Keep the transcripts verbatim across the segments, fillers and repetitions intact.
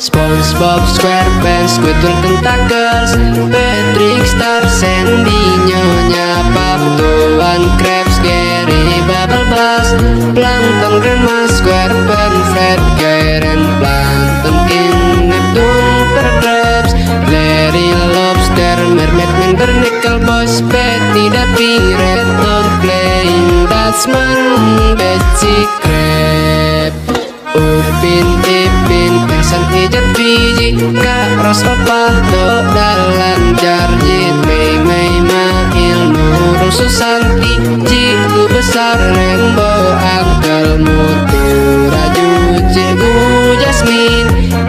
SpongeBob SquarePants, Squidward Tentacles, Patrick Star, Sandy, Nyonya Pop, Tuan Krabs, Gary, BoBoiBoy, Plankton, Grandma, SquarePants, Fred, Garen, Plankton, King, Neptune, Mister Krabs, Larry the Lobster, Mermaid Man, Nickelodeon, Patty, Daffy, Red Dog, Plain, Dutchman, Betsy, Krab, Upin, Ipin, Pesan, Ijat, Fiji, Kak Ros, Opa, Dok, Dalan, Jarjit, Mei, Mei, Mail, Nurul, Susan, Iji, Ku Besar, Rainbow, Angkel, Mutu, Raju, Cikgu, Jasmin,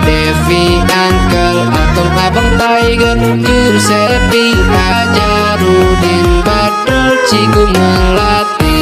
Devi, Angkel, Atom, Abang, Tiger, Jursepi, Ajarudin, Badrul, Cikgu, Melati,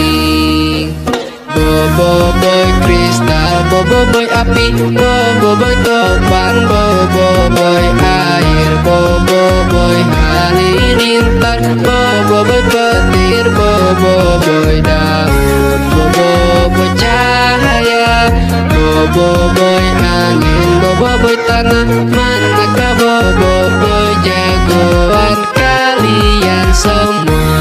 BoBoiBoy, Kristal, BoBoiBoy, Api, BoBoiBoy, Topan, BoBoiBoy, Air, BoBoiBoy, Halilintar, BoBoiBoy, Petir, BoBoiBoy, Daun, BoBoiBoy, Cahaya, BoBoiBoy, Angin, BoBoiBoy, Tanah, Manakah BoBoiBoy, Jagoan kalian semua.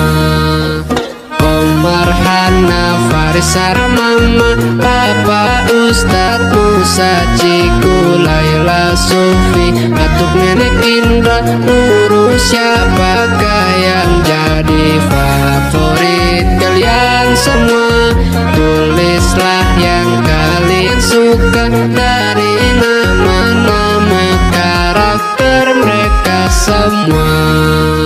Omar, Hana, Faris, Sarah, Mama, Papa, Ustadz, Musa, Ciku, Laila, Sufi, Atuk, Nenek, Indra, Nurul, siapa yang jadi favorit kalian semua? Tulislah yang kalian suka dari nama-nama karakter mereka semua.